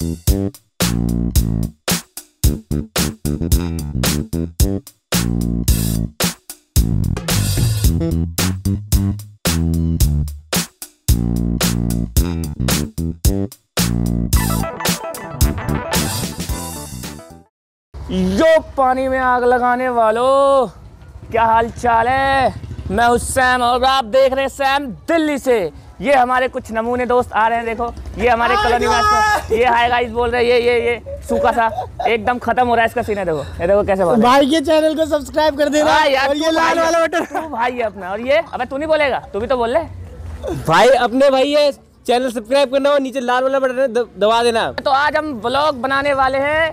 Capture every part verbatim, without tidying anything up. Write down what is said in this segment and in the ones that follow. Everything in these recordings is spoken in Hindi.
यो पानी में आग लगाने वालों, क्या हाल चाल है। मैं हूं सैम और आप देख रहे हैं सैम दिल्ली से। ये हमारे कुछ नमूने दोस्त आ रहे हैं, देखो ये हमारे कॉलोनी वास ये हाय गाइस बोल रहे हैं। ये ये ये सूखा सा एकदम खत्म हो रहा है इसका सीन है, देखो ये देखो कैसे बोल रहा है। भाई के चैनल को सब्सक्राइब कर देना और ये लाल वाला बटन भाई है अपना। और ये अबे तू नहीं बोलेगा, तू भी तो बोल ले भाई अपने भाई है। चैनल सब्सक्राइब करना और नीचे लाल वाला बटन दबा देना। तो आज हम व्लॉग बनाने वाले हैं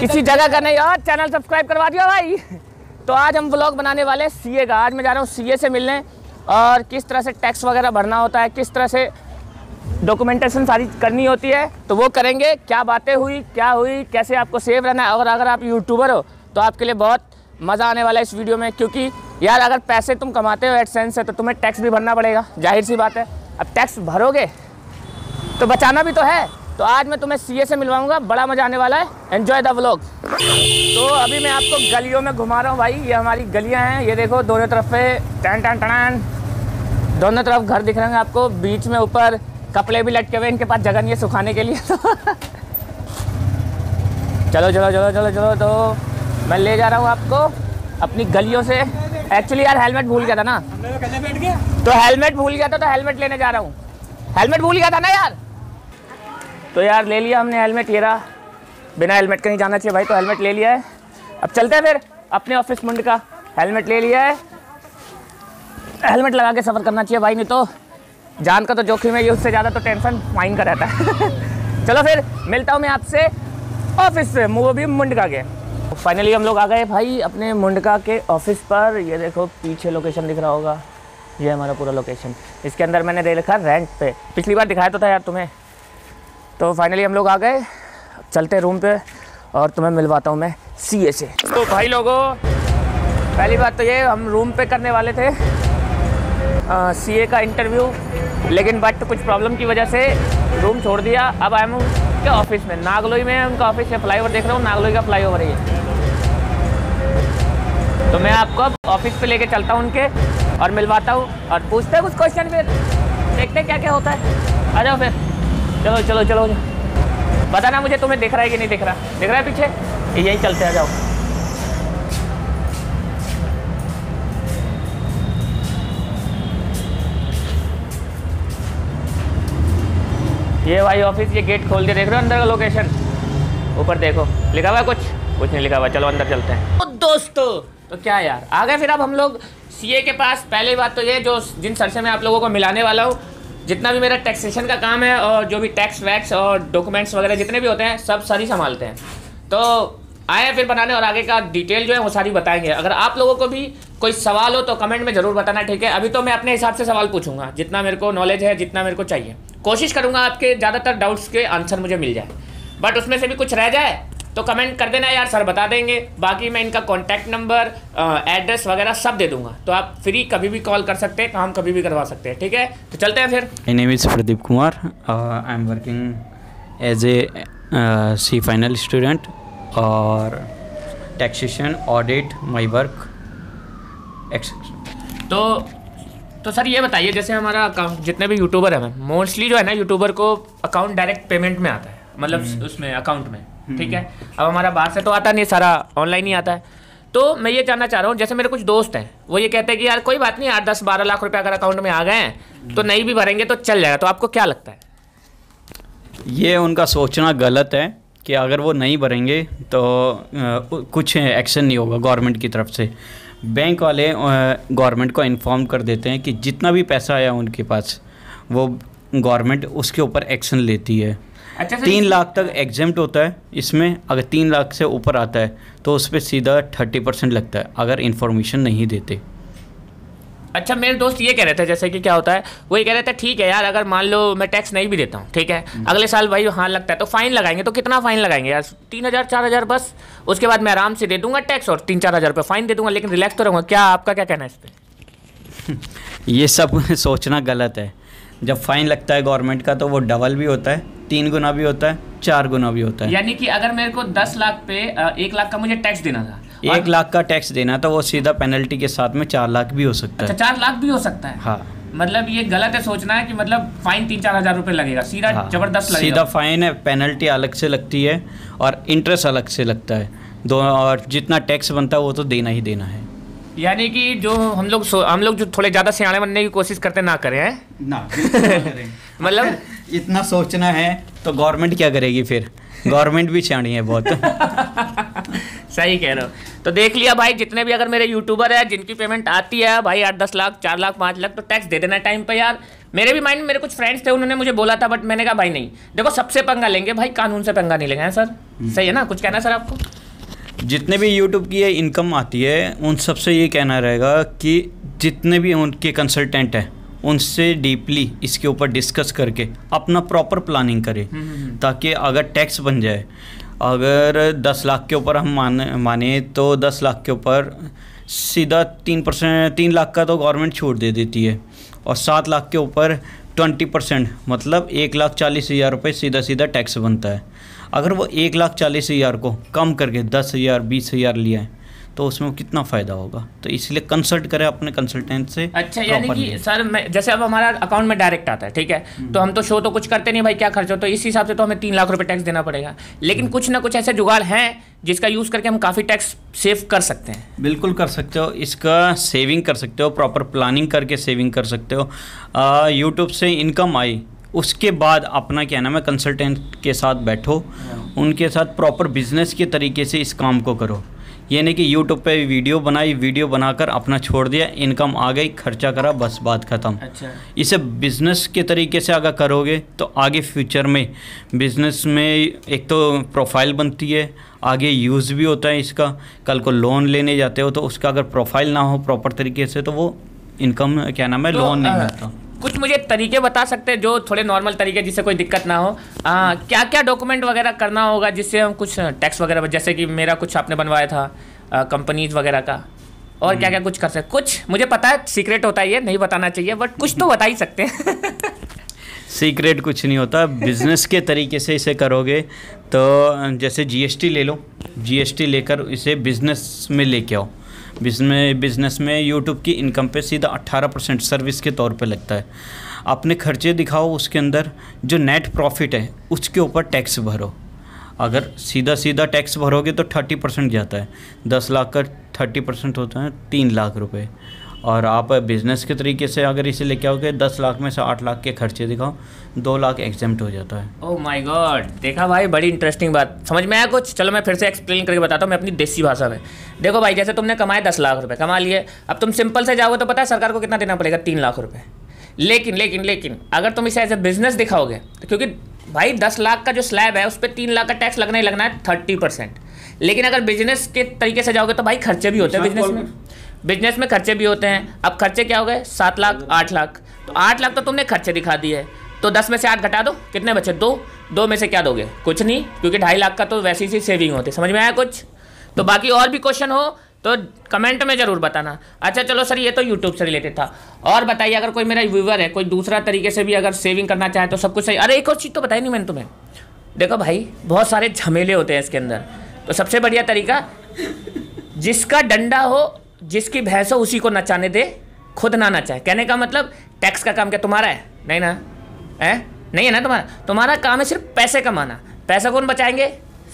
किसी जगह का नहीं, और चैनल सब्सक्राइब करवा दियो भाई। तो आज हम व्लॉग बनाने वाले हैं सीए का। आज मैं जा रहा हूँ सीए से मिलने, और किस तरह से टैक्स वगैरह भरना होता है, किस तरह से डॉक्यूमेंटेशन सारी करनी होती है, तो वो करेंगे। क्या बातें हुई, क्या हुई, कैसे आपको सेफ रहना है। और अगर आप यूट्यूबर हो तो आपके लिए बहुत मज़ा आने वाला है इस वीडियो में, क्योंकि यार अगर पैसे तुम कमाते हो एडसेंस से तो तुम्हें टैक्स भी भरना पड़ेगा, जाहिर सी बात है। अब टैक्स भरोगे तो बचाना भी तो है। तो आज मैं तुम्हें सीए से मिलवाऊंगा, बड़ा मज़ा आने वाला है। Enjoy the vlog. तो अभी मैं आपको गलियों में घुमा रहा हूँ भाई। ये हमारी गलियाँ हैं, ये देखो दोनों तरफ पे टन टन टन दोनों तरफ घर दिख रहे हैं आपको। बीच में ऊपर कपड़े भी लटके हुए, इनके पास जगह नहीं है सुखाने के लिए। तो चलो चलो चलो चलो चलो तो मैं ले जा रहा हूँ आपको अपनी गलियों से। एक्चुअली यार हेलमेट भूल गया था ना, तो हेलमेट भूल गया था तो हेलमेट लेने जा रहा हूँ। हेलमेट भूल गया था ना यार, तो यार ले लिया हमने हेलमेट। ये रहा, बिना हेलमेट के नहीं जाना चाहिए भाई, तो हेलमेट ले लिया है। अब चलते हैं फिर अपने ऑफिस मुंडका। हेलमेट ले लिया है, हेलमेट लगा के सफ़र करना चाहिए भाई, नहीं तो जान का तो जोखिम है। ये उससे ज़्यादा तो टेंशन फाइन का रहता है। चलो फिर मिलता हूँ मैं आपसे ऑफिस से, वो भी मुंडका के। फाइनली हम लोग आ गए भाई अपने मुंडका के ऑफिस पर। ये देखो पीछे लोकेशन दिख रहा होगा, ये हमारा पूरा लोकेशन। इसके अंदर मैंने दे रखा रेंट पे, पिछली बार दिखाया तो था यार तुम्हें। तो फाइनली हम लोग आ गए, चलते रूम पे और तुम्हें मिलवाता हूँ मैं सीए से। तो भाई लोगों, पहली बात तो ये हम रूम पे करने वाले थे सीए का इंटरव्यू, लेकिन बट कुछ प्रॉब्लम की वजह से रूम छोड़ दिया। अब आई हूँ उनके ऑफिस में, नागलोई में उनका ऑफिस है। फ्लाईओवर देख रहा हूँ, नागलोई का फ्लाईओवर है। तो मैं आपको अब ऑफिस पे लेके चलता हूँ उनके, और मिलवाता हूँ और पूछते हैं कुछ क्वेश्चन, फिर देखते हैं क्या क्या होता है। आ जाओ फिर, चलो चलो चलो। बताना मुझे तुम्हें दिख रहा है कि नहीं दिख रहा। दिख रहा है पीछे, यही चलते आ जाओ। ये भाई ऑफिस, ये गेट खोल के देख रहे हो अंदर का लोकेशन। ऊपर देखो लिखा हुआ है, कुछ कुछ नहीं लिखा हुआ। चलो अंदर चलते हैं। तो दोस्तों, तो क्या यार आ गए फिर अब हम लोग सीए के पास। पहली बात तो ये, जो जिन सर से मैं आप लोगों को मिलाने वाला हूँ, जितना भी मेरा टैक्सेशन का काम है और जो भी टैक्स वैक्स और डॉक्यूमेंट्स वगैरह जितने भी होते हैं सब सर ही संभालते हैं। तो आए फिर बनाने, और आगे का डिटेल जो है वो सारी बताएंगे। अगर आप लोगों को भी कोई सवाल हो तो कमेंट में ज़रूर बताना, ठीक है। अभी तो मैं अपने हिसाब से सवाल पूछूंगा, जितना मेरे को नॉलेज है, जितना मेरे को चाहिए। कोशिश करूंगा आपके ज़्यादातर डाउट्स के आंसर मुझे मिल जाए, बट उसमें से भी कुछ रह जाए तो कमेंट कर देना यार, सर बता देंगे। बाकी मैं इनका कॉन्टैक्ट नंबर, एड्रेस वगैरह सब दे दूंगा, तो आप फ्री कभी भी कॉल कर सकते हैं, काम कभी भी करवा सकते हैं, ठीक है। तो चलते हैं फिर। My name is Pradeep Kumar, I am working as a C final student, और taxation, audit, my work etcetera. तो तो सर ये बताइए, जैसे हमारा अकाउंट, जितने भी यूट्यूबर हैं, मोस्टली जो है ना यूट्यूबर को अकाउंट डायरेक्ट पेमेंट में आता है, मतलब उसमें अकाउंट में, ठीक है। अब हमारा बाहर से तो आता नहीं, सारा ऑनलाइन ही आता है। तो मैं ये जानना चाह रहा हूँ, जैसे मेरे कुछ दोस्त हैं वो ये कहते हैं कि यार कोई बात नहीं, आठ दस बारह लाख रुपये अगर अकाउंट में आ गए हैं तो नहीं भी भरेंगे तो चल जाएगा। तो आपको क्या लगता है? ये उनका सोचना गलत है कि अगर वो नहीं भरेंगे तो कुछ एक्शन नहीं होगा गवर्नमेंट की तरफ से। बैंक वाले गवर्नमेंट को इन्फॉर्म कर देते हैं कि जितना भी पैसा आया उनके पास, वो गवर्नमेंट उसके ऊपर एक्शन लेती है। अच्छा, तीन लाख तक एग्जेम्प्ट होता है इसमें। अगर तीन लाख से ऊपर आता है तो उस पर सीधा थर्टी परसेंट लगता है, अगर इन्फॉर्मेशन नहीं देते। अच्छा, मेरे दोस्त ये कह रहे थे, जैसे कि क्या होता है, वो ये कह रहे थे ठीक है यार, अगर मान लो मैं टैक्स नहीं भी देता हूँ, ठीक है, अगले साल भाई हाँ लगता है तो फाइन लगाएंगे। तो कितना फाइन लगाएंगे यार? तीन हज़ार चार हज़ार बस, उसके बाद मैं आराम से दे दूंगा टैक्स, और तीन चार हज़ार रुपये फाइन दे दूंगा, लेकिन रिलैक्स तो रहूँगा। क्या आपका क्या कहना है इस पर? ये सब सोचना गलत है। जब फाइन लगता है गवर्नमेंट का तो वो डबल भी होता है, तीन गुना भी होता है, चार गुना भी होता है। यानी कि अगर मेरे को दस लाख पे एक लाख का मुझे टैक्स देना था, एक लाख का टैक्स देना था, वो सीधा पेनल्टी के साथ में चार लाख भी हो सकता है। अच्छा, चार लाख भी हो सकता है। हाँ, मतलब ये गलत है सोचना है कि मतलब फाइन तीन चार हजार रुपये लगेगा सीधा। हाँ, जबरदस्त लगेगा, सीधा फाइन है, पेनल्टी अलग से लगती है और इंटरेस्ट अलग से लगता है दो, और जितना टैक्स बनता है वो तो देना ही देना है। यानी कि जो हम लोग हम लोग जो थोड़े ज़्यादा सियाने बनने की कोशिश करते ना करें हैं ना, करें। मतलब इतना सोचना है तो गवर्नमेंट क्या करेगी फिर, गवर्नमेंट भी सियानी है बहुत। सही कह रहे हो। तो देख लिया भाई, जितने भी अगर मेरे यूट्यूबर हैं जिनकी पेमेंट आती है भाई आठ दस लाख चार लाख पाँच लाख तो टैक्स दे देना टाइम पर यार। मेरे भी माइंड में मेरे कुछ फ्रेंड्स थे, उन्होंने मुझे बोला था बट मैंने कहा भाई नहीं, देखो सबसे पंगा लेंगे भाई, कानून से पंगा नहीं लेंगे। सर सही है ना, कुछ कहना है सर आपको? जितने भी यूट्यूब की ये इनकम आती है उन सब से ये कहना रहेगा कि जितने भी उनके कंसल्टेंट हैं उनसे डीपली इसके ऊपर डिस्कस करके अपना प्रॉपर प्लानिंग करें, ताकि अगर टैक्स बन जाए, अगर दस लाख के ऊपर हम माने माने तो दस लाख के ऊपर सीधा तीन परसेंट तीन लाख का तो गवर्नमेंट छूट दे देती है, और सात लाख के ऊपर ट्वेंटी परसेंट, मतलब एक लाख चालीस हज़ार रुपये सीधा सीधा टैक्स बनता है। अगर वो एक लाख चालीस हज़ार को कम करके दस हज़ार बीस हज़ार लिया है तो उसमें कितना फ़ायदा होगा। तो इसलिए कंसल्ट करें अपने कंसल्टेंट से। अच्छा, यानी कि सर मैं जैसे अब हमारा अकाउंट में डायरेक्ट आता है, ठीक है, तो हम तो शो तो कुछ करते नहीं भाई, क्या खर्च हो, तो इस हिसाब से तो हमें तीन लाख रुपए टैक्स देना पड़ेगा, लेकिन कुछ ना कुछ ऐसे जुगाड़ हैं जिसका यूज़ करके हम काफ़ी टैक्स सेव कर सकते हैं। बिल्कुल कर सकते हो, इसका सेविंग कर सकते हो, प्रॉपर प्लानिंग करके सेविंग कर सकते हो। यूट्यूब से इनकम आई उसके बाद अपना क्या नाम है, कंसल्टेंट के साथ बैठो, उनके साथ प्रॉपर बिजनेस के तरीके से इस काम को करो। ये नहीं कि यूट्यूब पे वीडियो बनाई, वीडियो बनाकर अपना छोड़ दिया, इनकम आ गई, खर्चा करा, बस बात ख़त्म। अच्छा, इसे बिज़नेस के तरीके से अगर करोगे तो आगे फ्यूचर में बिज़नेस में एक तो प्रोफाइल बनती है, आगे यूज़ भी होता है इसका, कल को लोन लेने जाते हो तो उसका अगर प्रोफाइल ना हो प्रॉपर तरीके से तो वो इनकम क्या नाम है, लोन नहीं मिलता। कुछ मुझे तरीके बता सकते हैं जो थोड़े नॉर्मल तरीके जिससे कोई दिक्कत ना हो, आ, क्या क्या डॉक्यूमेंट वगैरह करना होगा जिससे हम कुछ टैक्स वगैरह, जैसे कि मेरा कुछ आपने बनवाया था कंपनीज वगैरह का, और क्या क्या कुछ कर सकते? कुछ मुझे पता है सीक्रेट होता है, ये नहीं बताना चाहिए, बट कुछ तो बता ही सकते हैं। सीक्रेट कुछ नहीं होता, बिजनेस के तरीके से इसे करोगे तो जैसे जीएसटी ले लो, जीएसटी लेकर इसे बिजनेस में लेके आओ। बिजनेस बिजनेस में यूट्यूब की इनकम पे सीधा अट्ठारह परसेंट सर्विस के तौर पे लगता है। अपने खर्चे दिखाओ, उसके अंदर जो नेट प्रॉफिट है उसके ऊपर टैक्स भरो। अगर सीधा सीधा टैक्स भरोगे तो तीस परसेंट जाता है, दस लाख का तीस परसेंट होता है तीन लाख रुपए। और आप बिज़नेस के तरीके से अगर इसे लेके आओगे, दस लाख में से आठ लाख के खर्चे दिखाओ, दो लाख एग्जेम्प्ट हो जाता है। ओह माय गॉड, देखा भाई, बड़ी इंटरेस्टिंग बात समझ में आया कुछ। चलो मैं फिर से एक्सप्लेन करके बताता हूँ मैं अपनी देसी भाषा में। देखो भाई, जैसे तुमने कमाए दस लाख रुपये कमा लिए, अब तुम सिंपल से जाओगे तो पता है सरकार को कितना देना पड़ेगा, तीन लाख रुपये। लेकिन लेकिन लेकिन अगर तुम इसे एज ए बिजनेस दिखाओगे तो, क्योंकि भाई दस लाख का जो स्लैब है उस पर तीन लाख का टैक्स लगना ही लगना है, थर्टी परसेंट। लेकिन अगर बिजनेस के तरीके से जाओगे तो भाई खर्चे भी होते हैं बिजनेस में, बिजनेस में खर्चे भी होते हैं। अब खर्चे क्या हो गए, सात लाख आठ लाख तो आठ लाख तो तुमने खर्चे दिखा दिए, तो दस में से आठ घटा दो, कितने बचे, दो। दो में से क्या दोगे, कुछ नहीं, क्योंकि ढाई लाख का तो वैसी सी सेविंग होती है। समझ में आया कुछ? तो बाकी और भी क्वेश्चन हो तो कमेंट में ज़रूर बताना। अच्छा चलो सर, ये तो यूट्यूब से रिलेटेड था, और बताइए अगर कोई मेरा व्यूवर है कोई दूसरा तरीके से भी अगर सेविंग करना चाहे तो सब कुछ सही? अरे एक और चीज़ तो बताई नहीं मैंने तुम्हें। देखो भाई, बहुत सारे झमेले होते हैं इसके अंदर, तो सबसे बढ़िया तरीका, जिसका डंडा हो जिसकी भैंस हो उसी को नचाने दे, खुद ना नचाए। कहने का मतलब, टैक्स का काम क्या तुम्हारा है? नहीं ना, है नहीं है ना तुम्हारा, तुम्हारा काम है सिर्फ पैसे कमाना। पैसा कौन बचाएंगे?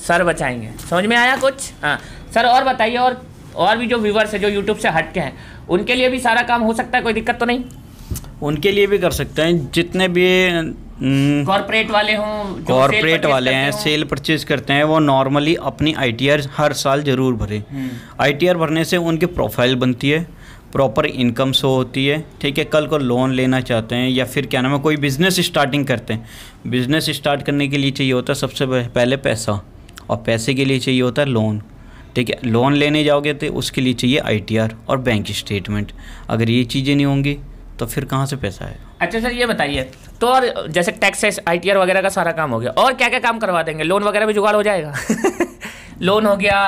सर बचाएंगे। समझ में आया कुछ? हाँ सर, और बताइए, और और भी जो व्यूवर्स है जो यूट्यूब से हट के हैं उनके लिए भी सारा काम हो सकता है, कोई दिक्कत तो नहीं? उनके लिए भी कर सकते हैं, जितने भी कॉर्पोरेट वाले हों, कॉर्पोरेट वाले हैं, सेल परचेज करते हैं, वो नॉर्मली अपनी आईटीआर हर साल ज़रूर भरे। आईटीआर भरने से उनकी प्रोफाइल बनती है, प्रॉपर इनकम शो होती है, ठीक है। कल को लोन लेना चाहते हैं या फिर क्या नाम है, कोई बिज़नेस स्टार्टिंग करते हैं, बिज़नेस स्टार्ट करने के लिए चाहिए होता है सबसे पहले पैसा, और पैसे के लिए चाहिए होता है लोन, ठीक है। लोन लेने जाओगे तो उसके लिए चाहिए आईटीआर और बैंक स्टेटमेंट। अगर ये चीज़ें नहीं होंगी तो फिर कहाँ से पैसा आएगा? अच्छा सर, ये बताइए तो, और जैसे टैक्सेस आईटीआर वगैरह का सारा काम हो गया, और क्या क्या काम करवा देंगे? लोन वगैरह भी जुगाड़ हो जाएगा? लोन हो गया,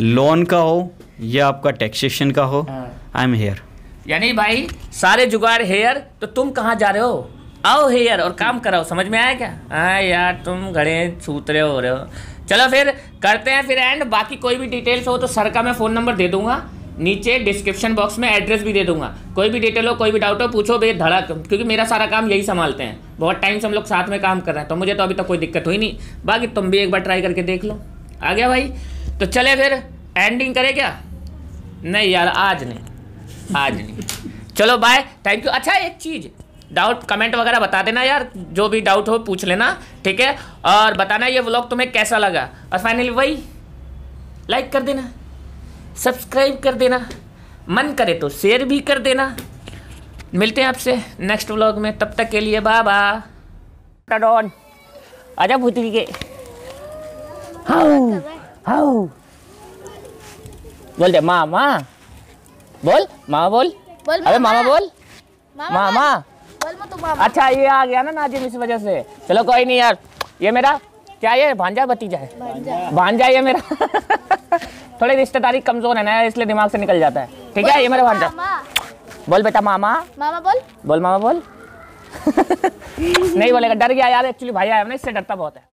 लोन का हो या आपका टैक्सेशन का हो, आई एम हेयर, यानी भाई सारे जुगाड़ हेयर। तो तुम कहाँ जा रहे हो? आओ हेयर और काम कराओ। समझ में आया क्या? हाँ यार तुम घड़े छूतरे हो रहे हो। चलो फिर करते हैं फिर एंड। बाकी कोई भी डिटेल्स हो तो सर का मैं फ़ोन नंबर दे दूंगा, नीचे डिस्क्रिप्शन बॉक्स में एड्रेस भी दे दूंगा। कोई भी डिटेल हो, कोई भी डाउट हो पूछो बे धड़क, क्योंकि मेरा सारा काम यही संभालते हैं। बहुत टाइम से हम लोग साथ में काम कर रहे हैं तो मुझे तो अभी तक कोई दिक्कत हुई नहीं। बाकी तुम भी एक बार ट्राई करके देख लो। आ गया भाई? तो चले फिर एंडिंग करें क्या? नहीं यार आज नहीं, आज नहीं। चलो बाय, थैंक यू। अच्छा एक चीज़, डाउट कमेंट वगैरह बता देना यार, जो भी डाउट हो पूछ लेना, ठीक है? और बताना ये व्लॉग तुम्हें कैसा लगा। और फाइनली वही लाइक कर देना, सब्सक्राइब कर देना, मन करे तो शेयर भी कर देना। मिलते हैं आपसे नेक्स्ट व्लॉग में, तब तक के लिए बाय बाय। टडॉन आजा भूतली के, हाउ हाउ बोल दे। मामा बोल, मामा बोल, बोल अरे मामा बोल, मामा बोल मत मामा। अच्छा ये आ गया ना नाजिम इस वजह से। चलो कोई नहीं यार, ये मेरा क्या ये भांजा भतीजा है, भांजा ये मेरा थोड़ी रिश्तेदारी कमजोर है ना इसलिए दिमाग से निकल जाता है, ठीक है? ये मेरा भांजा। बोल बेटा मामा, मामा बोल, बोल मामा बोल नहीं बोलेगा, डर गया यार एक्चुअली भाई आया ना इससे डरता बहुत है।